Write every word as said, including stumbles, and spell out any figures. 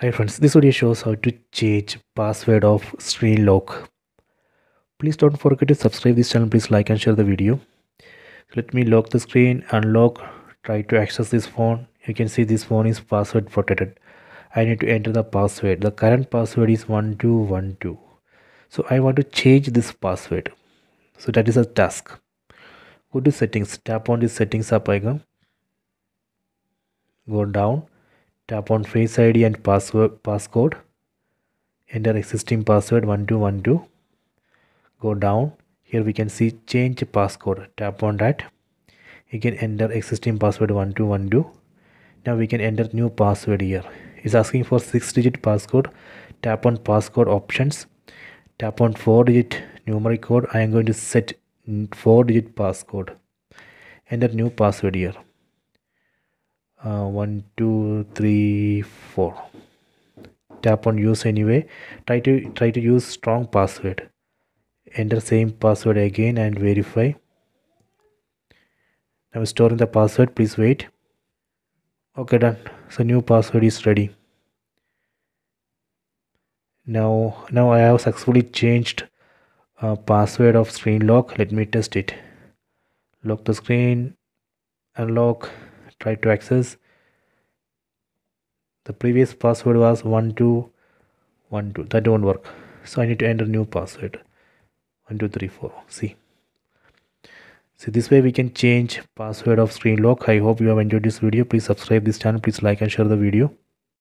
Hi friends, this video shows how to change password of screen lock. Please don't forget to subscribe this channel. Please like and share the video. Let me lock the screen, unlock, try to access this phone. You can see this phone is password protected. I need to enter the password. The current password is one two one two. So I want to change this password. So that is a task. Go to settings, tap on this settings up icon. Go down. Tap on Face I D and password passcode. Enter existing password one two one two. Go down. Here we can see change passcode. Tap on that. You can enter existing password one two one two. Now we can enter new password here. It's asking for six digit passcode. Tap on passcode options. Tap on four digit numeric code. I am going to set four digit passcode. Enter new password here. Uh, one two three four. Tap on use anyway. Try to try to use strong password. Enter same password again and verify. Now storing the password. Please wait. Okay, done. So new password is ready. Now now I have successfully changed uh, password of screen lock. Let me test it. Lock the screen. Unlock. Try to access. The previous password was one two one two. That don't work, so I need to enter new password one two three four. See, so this way we can change password of screen lock. I hope you have enjoyed this video. Please subscribe this channel. Please like and share the video.